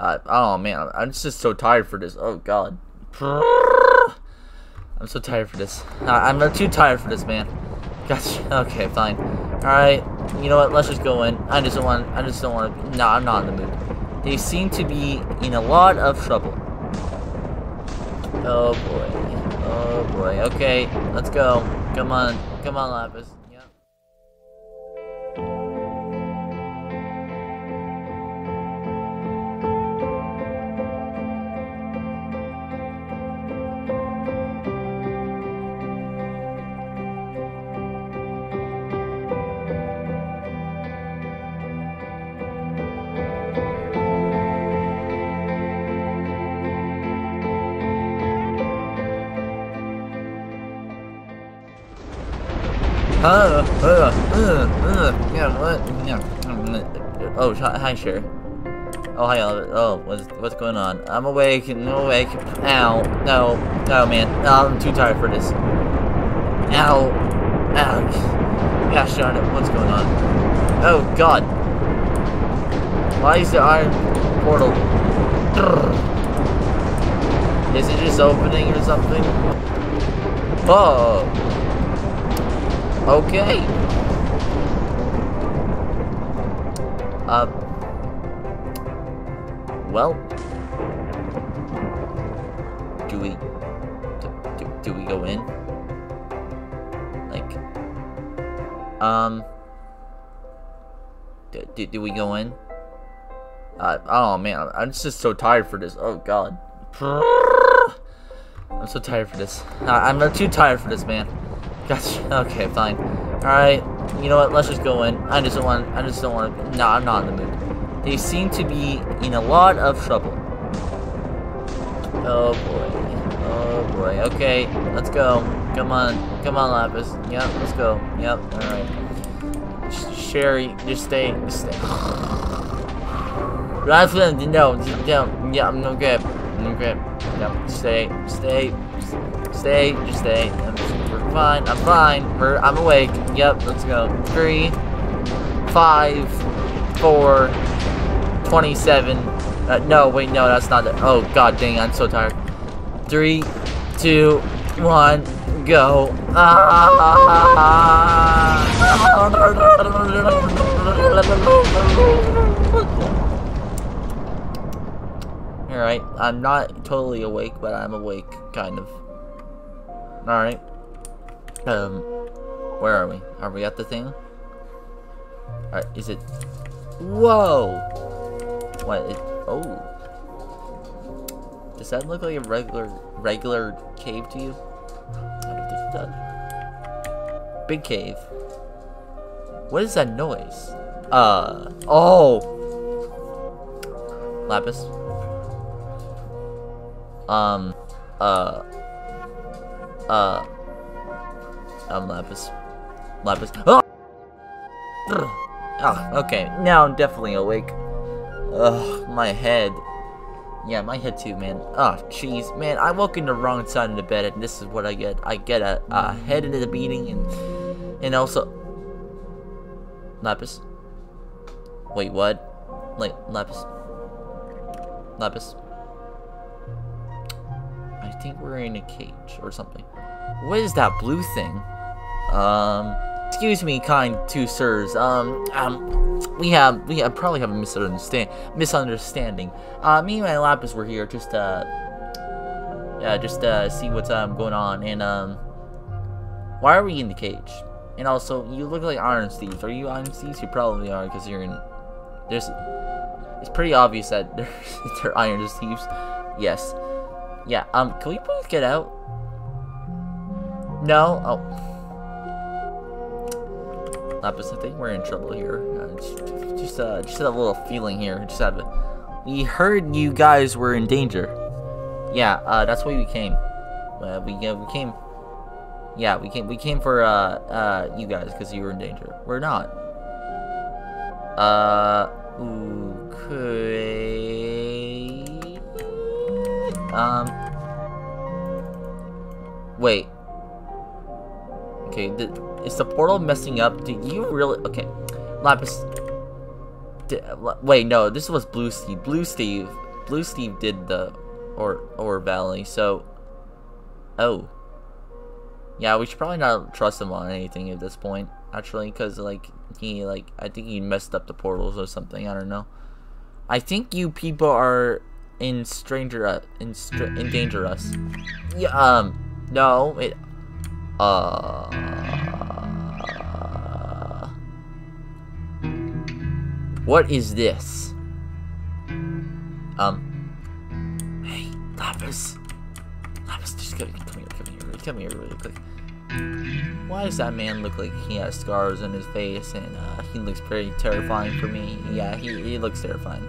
Oh man, I'm just so tired for this. Oh god, I'm so tired for this. I'm too tired for this, man. Gotcha. Okay, fine. All right. You know what? Let's just go in. I just don't want. No, I'm not in the mood. They seem to be in a lot of trouble. Oh boy. Oh boy. Okay, let's go. Come on. Come on, Lapis. Yeah, what? Oh, hi, Sherry. Oh, hi, Oliver. Oh, what's going on? I'm awake, Ow. No. Oh, man. Oh, I'm too tired for this. Ow. Ow. Gosh darn it. What's going on? Oh, God. Why is the iron portal? Is it just opening or something? Oh. Okay. Well. Do we go in? Like. Do we go in? Oh man, I'm just so tired for this. Oh god. I'm so tired for this. I'm too tired for this, man. Gotcha. Okay, fine. All right. You know what? Let's just go in. I just don't want. No, I'm not in the mood. They seem to be in a lot of trouble. Oh boy. Oh boy. Okay, let's go. Come on. Come on, Lapis. Yep. Let's go. Yep. All right. Sherry, just stay. Just stay. Lapis, no. Yeah. I'm no good. I'm good. Yep. Stay. Stay. Stay. Just stay. We're fine. I'm fine. I'm awake. Yep. Let's go. 3, 5, 4, 27. No, wait. No, that's not it. Oh god, dang! I'm so tired. 3, 2, 1, go. All right. I'm not totally awake, but I'm awake, kind of. All right. Where are we? Are we at the thing? Alright, is it... Whoa! What? Oh. Does that look like a regular cave to you? I don't think it does. Big cave. What is that noise? Oh! Lapis. Lapis. Oh! Oh, okay. Now I'm definitely awake. Ugh, my head. Yeah, my head too, man. Oh, jeez. Man, I woke in the wrong side of the bed, and this is what I get. I get a head into the beating, and also... Lapis? Wait, what? Like, Lapis? I think we're in a cage or something. What is that blue thing? Excuse me, kind two sirs. We probably have a misunderstanding. Me and my Lapis were here just to see what's going on. And why are we in the cage? And also, you look like Iron Steve. Are you Iron Steve? You probably are, because you're in. There's. It's pretty obvious that they're Iron Steves. Yes. Yeah. Can we please get out? No. Oh. Lapis, I think we're in trouble here. Just a little feeling here. We heard you guys were in danger. Yeah, that's why we came. We came for you guys because you were in danger. We're not. Okay. Wait. Okay. Is the portal messing up? Do you really? Okay, Lapis. Wait, no, this was Blue Steve. Blue Steve did the Ore Valley, so... Oh. Yeah, we should probably not trust him on anything at this point, actually, because, like, he, like, I think he messed up the portals or something, I don't know. I think you people are endanger us. Yeah, no, it... What is this? Hey, Lapis. Lapis, just come here really quick. Why does that man look like he has scars on his face and he looks pretty terrifying for me? Yeah, he looks terrifying.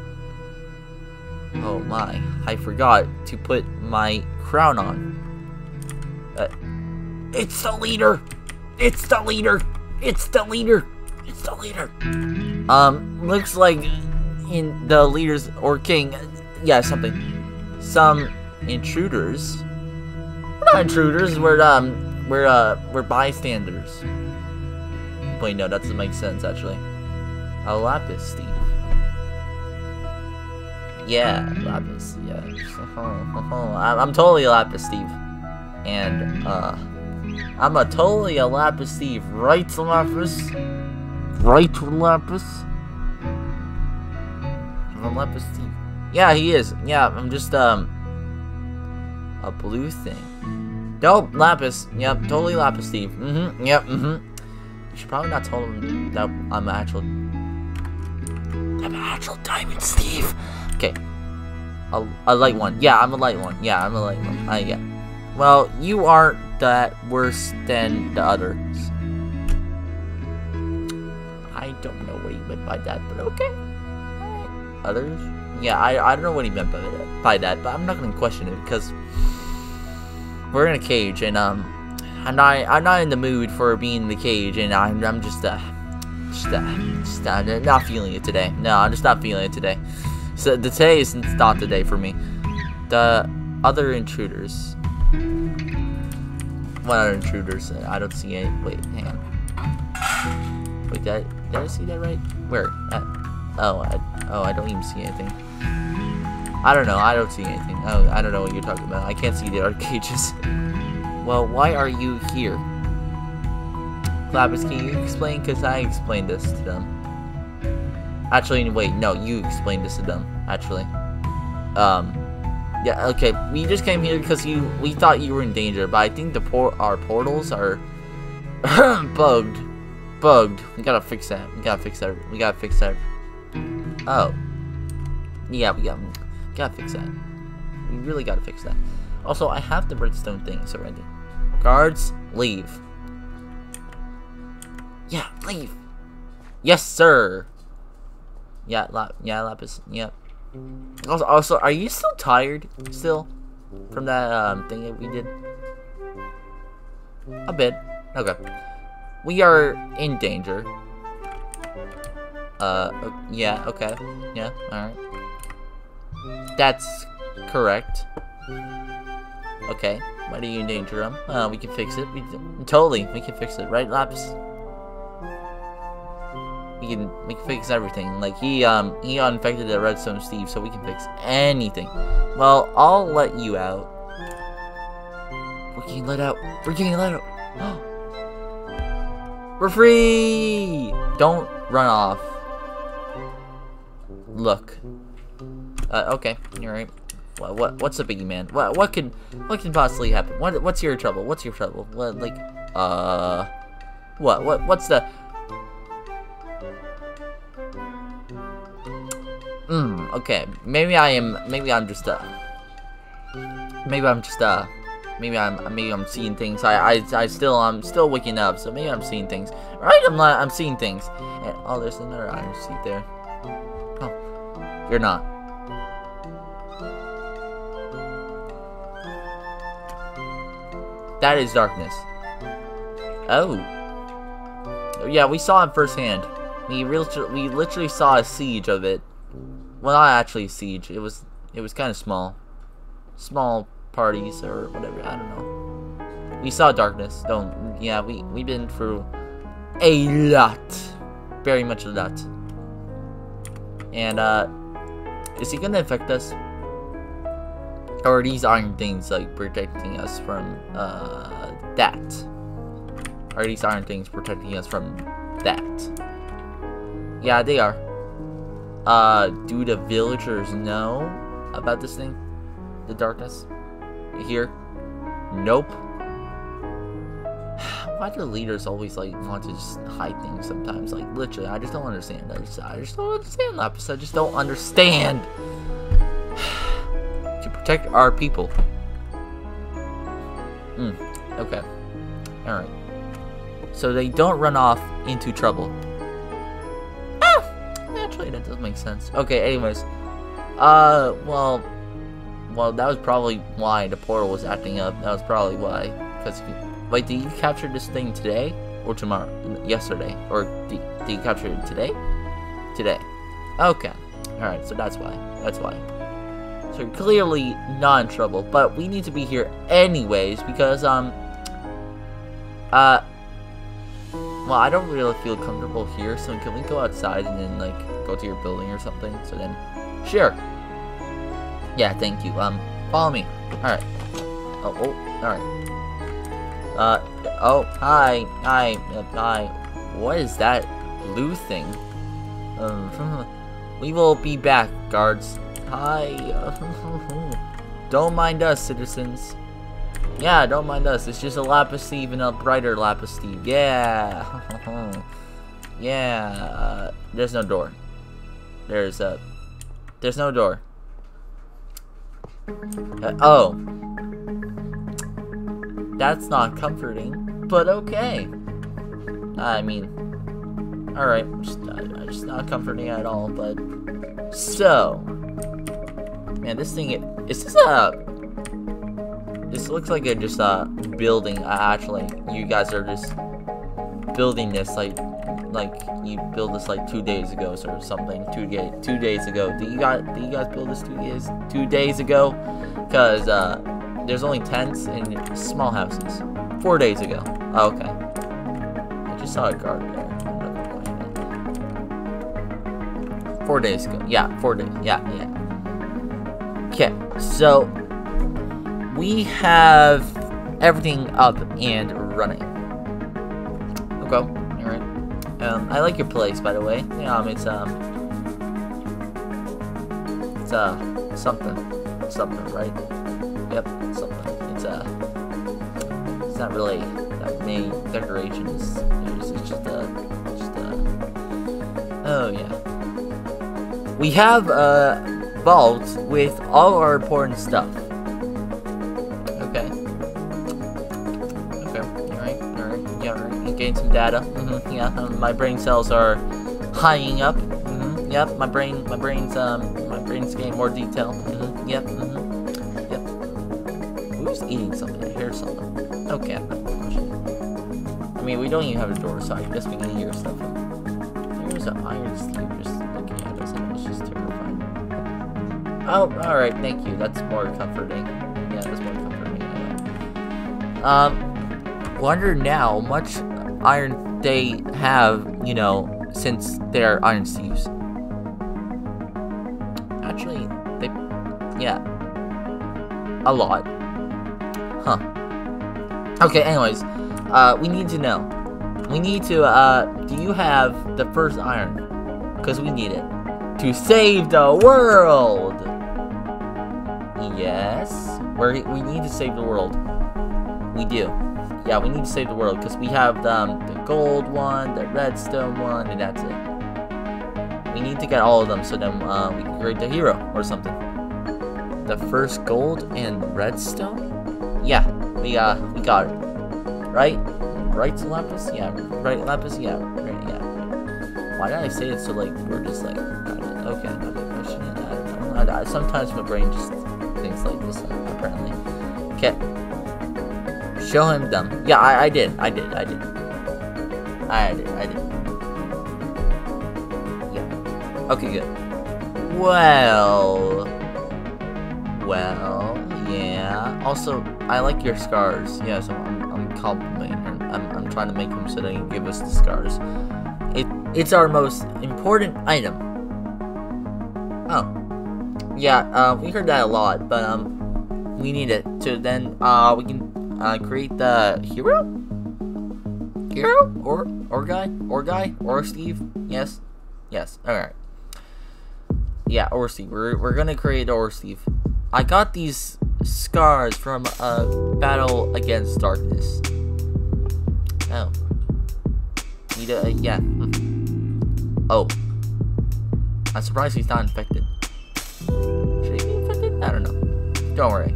Oh my, I forgot to put my crown on. It's the leader! It's the leader! It's the leader! It's the leader! Looks like in the leaders or king, yeah, something. Some intruders. We're not intruders. We're bystanders. Wait, no, that doesn't make sense actually. A Lapis Steve. Yeah, Lapis. Yeah. I'm totally a Lapis Steve, and I'm totally a Lapis Steve, right, Lapis? Right, Lapis? I'm a Lapis Steve. Yeah, he is. Yeah, I'm just, a blue thing. Nope, Lapis. Yep, totally Lapis Steve. Mm-hmm, yep, mm-hmm. You should probably not tell him that I'm an actual Diamond Steve. Okay. A light one. Yeah, I'm a light one. Yeah, I'm a light one. Yeah. Well, you aren't that worse than the others. I don't know what he meant by that, but okay. Alright. Others? Yeah, I don't know what he meant by that, but I'm not gonna question it because we're in a cage, and I'm not in the mood for being in the cage, and I'm just not feeling it today. No, I'm just not feeling it today. So today is not the day for me. The other intruders. What other intruders? I don't see any. Wait, hang on. Wait, did I see that right? Where? I don't even see anything. I don't know. I don't see anything. Oh, I don't know what you're talking about. I can't see the art cages. Well, why are you here? Lapis, can you explain? Because I explained this to them. Actually, wait. No, you explained this to them. Actually. Yeah, okay. We just came here because we thought you were in danger, but I think our portals are bugged. We gotta fix that. We gotta fix that. Oh. Yeah, we gotta fix that. We really gotta fix that. Also, I have the redstone thing, so Randy. Guards, leave. Yeah, leave. Yes, sir. Yeah, Lapis. Yep. Yeah. Also, are you still tired? Still? From that thing that we did? A bit. Okay. We are in danger. Yeah, okay. Yeah, alright. That's correct. Okay, why do you endanger him? We can fix it. We can fix it, right, Lapis? We can fix everything. Like, he infected the Redstone Steve, so we can fix anything. Well, I'll let you out. We're getting let out. Oh. We're free! Don't run off. Look. Okay, you're right. What's the biggie, man? What can possibly happen? What's your trouble? What, like, what's the? Okay. Maybe I'm seeing things. I'm still waking up, so maybe I'm seeing things. Right? I'm seeing things. And oh, there's another Iron Steve there. Oh, you're not. That is darkness. Oh. Yeah, we saw it firsthand. We literally saw a siege of it. Well, not actually a siege. It was kind of small. Parties or whatever, I don't know. We saw darkness. Don't. Yeah, we've been through a lot, very much a lot. And is he gonna affect us? Or are these iron things like protecting us from that? Are these iron things protecting us from that? Yeah, they are. Do the villagers know about this thing? The darkness? Here? Nope. Why do leaders always like want to just hide things sometimes? Like literally, I just don't understand. I just don't understand, Lapis. I just don't understand. To protect our people. Okay. Alright. So they don't run off into trouble. Actually, that doesn't make sense. Okay, anyways. Well, that was probably why the portal was acting up. That was probably why. Because, wait, did you capture this thing today? Or tomorrow? Yesterday? Or did you capture it today? Today. Okay. Alright, so that's why. That's why. So you're clearly not in trouble. But we need to be here anyways. Because, well, I don't really feel comfortable here, so can we go outside and then, like, go to your building or something? So then, sure. Yeah, thank you. Follow me. Alright. Oh, alright. Hi. What is that blue thing? We will be back, guards. Hi. Don't mind us, citizens. Yeah, don't mind us. It's just a Lapis Steve and a brighter Lapis Steve. Yeah. Yeah. There's no door. There's no door. Oh. That's not comforting, but okay. I mean, alright. It's not comforting at all, but... So. Man, this thing... Is this a... This looks like a just building. Actually, you guys are just building this like you built this like 2 days ago or something. 2 days ago. Did you guys build this 2 days ago? Cause there's only tents and small houses. 4 days ago. Oh, okay. I just saw a guard there. 4 days ago. Yeah. 4 days. Yeah. Yeah. Okay. So. We have everything up and running. Okay, alright. I like your place, by the way. It's something, right? Yep, something. It's not really that many decorations. It's just oh yeah. We have a vault with all our important stuff. Gain some data. Yeah, my brain cells are high up. Yep, my brain's getting more detail. Yep. Who's eating something? I hear something. Okay. I mean, we don't even have a door, so I guess we can hear stuff. Here's an Iron Steve just looking at us, and it's just terrifying. Oh, all right. Thank you. That's more comforting. Yeah, that's more comforting. Wonder now how much iron they have, you know, since they're Iron Steves. Actually, they... Yeah. A lot. Huh. Okay, anyways. We need to know. We need to, do you have the first iron? Because we need it. To save the world! Yes. We need to save the world. We do. Yeah, we need to save the world, because we have the gold one, the redstone one, and that's it. We need to get all of them, so then we can create the hero, or something. The first gold and redstone? Yeah, we got it. Right? Right to Lapis? Yeah, right Lapis? Yeah, right, yeah. Why did I say it so, like, we're just, like, okay, I'm not gonna question it. I don't know. Sometimes my brain just thinks like this, apparently. Okay. Show him them. Yeah, I did. Yeah. Okay, good. Well, yeah. Also, I like your scars. Yeah, so I'm complimenting her. I'm trying to make him so they can give us the scars. It's our most important item. Oh. Yeah, we heard that a lot, but, we need it. So then, we can, create the hero? Hero? Or Steve? Yes? Yes. Alright. Yeah, or Steve. We're gonna create or Steve. I got these scars from a battle against darkness. Oh. Need a, yeah. Oh. I'm surprised he's not infected. Should he be infected? I don't know. Don't worry.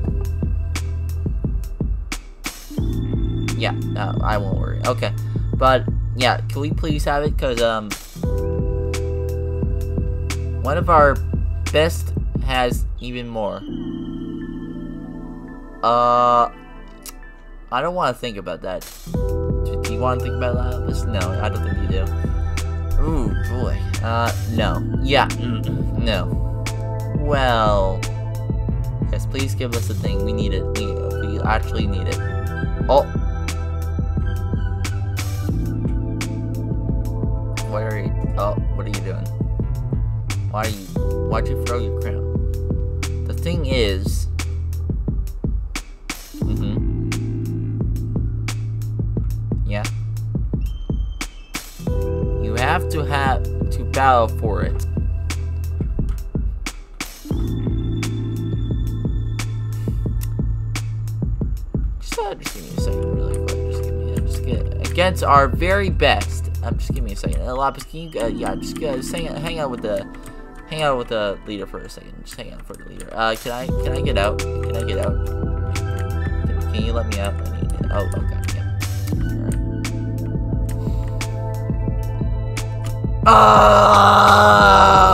Yeah, no, I won't worry. Okay. But, yeah, can we please have it? Because, one of our best has even more. I don't want to think about that. Do you want to think about Lapis? No, I don't think you do. Ooh, boy. No. Yeah. No. Well. Yes, please give us the thing. We need it. We actually need it. Oh. What are you doing? Why'd you throw your crown? The thing is... Yeah. You have to battle for it. Just give me a second, really quick. Just get against our very best. Just give me a second. Lapis, can you? Yeah, just hang out with the leader for a second. Just hang out for the leader. Can I get out? Can I get out? Can you let me out? I need it. Oh, okay. Ah!